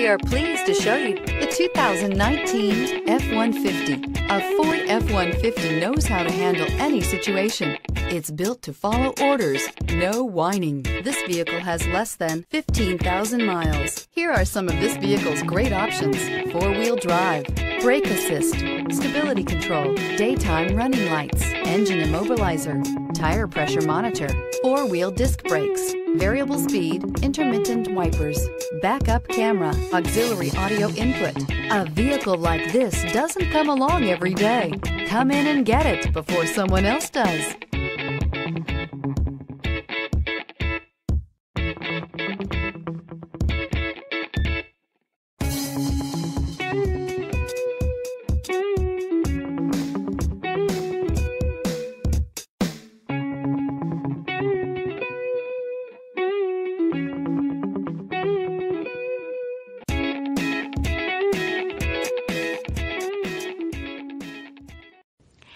We are pleased to show you the 2019 F-150. A Ford F-150 knows how to handle any situation. It's built to follow orders, no whining. This vehicle has less than 15,000 miles. Here are some of this vehicle's great options: four-wheel drive, brake assist, stability control, daytime running lights, engine immobilizer, tire pressure monitor, four-wheel disc brakes, variable speed, intermittent wipers, backup camera, auxiliary audio input. A vehicle like this doesn't come along every day. Come in and get it before someone else does.